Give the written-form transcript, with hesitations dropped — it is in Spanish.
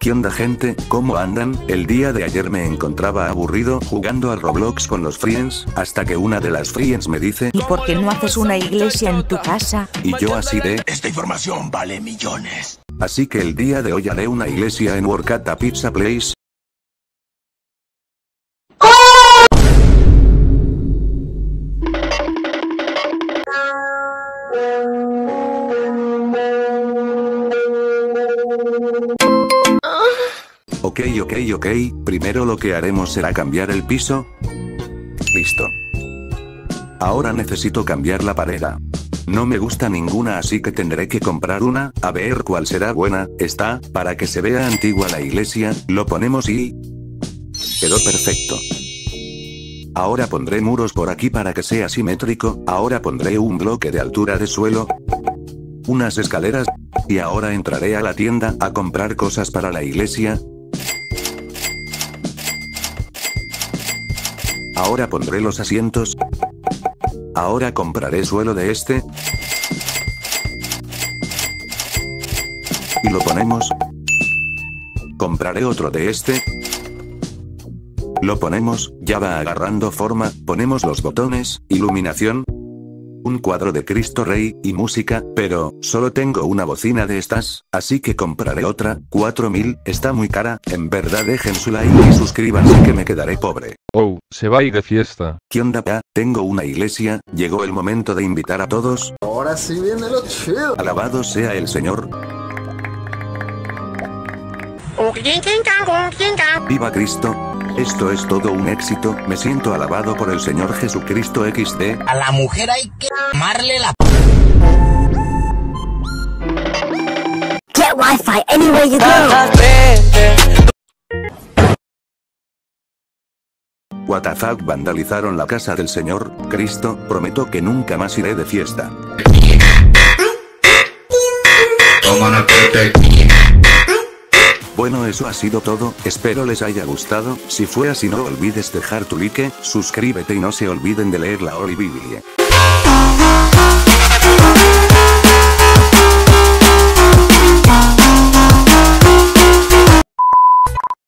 ¿Qué onda, gente? ¿Cómo andan? El día de ayer me encontraba aburrido jugando a Roblox con los friends, hasta que una de las friends me dice: ¿y por qué no haces una iglesia en tu casa? Y yo así de: esta información vale millones. Así que el día de hoy haré una iglesia en Work at a Pizza Place. Ok, primero lo que haremos será cambiar el piso. Listo. Ahora necesito cambiar la pareja. No me gusta ninguna, así que tendré que comprar una, a ver cuál será buena. Está, para que se vea antigua la iglesia, lo ponemos y... quedó perfecto. Ahora pondré muros por aquí para que sea simétrico, ahora pondré un bloque de altura de suelo, unas escaleras, y ahora entraré a la tienda a comprar cosas para la iglesia. Ahora pondré los asientos. Ahora compraré suelo de este. Y lo ponemos. Compraré otro de este. Lo ponemos, ya va agarrando forma, ponemos los botones, iluminación, un cuadro de Cristo Rey, y música, pero solo tengo una bocina de estas, así que compraré otra, 4000, está muy cara, en verdad. Dejen su like y suscríbanse que me quedaré pobre. Oh, se va a ir de fiesta. ¿Qué onda? Tengo una iglesia, llegó el momento de invitar a todos. Ahora sí viene lo chido. Alabado sea el Señor. Viva Cristo. Esto es todo un éxito, me siento alabado por el Señor Jesucristo XD. A la mujer hay que amarle la... Get Wi-Fi anywhere you go. What the fuck, vandalizaron la casa del Señor. Cristo, prometo que nunca más iré de fiesta. Bueno, eso ha sido todo, espero les haya gustado, si fue así no olvides dejar tu like, suscríbete y no se olviden de leer la Holy Biblia.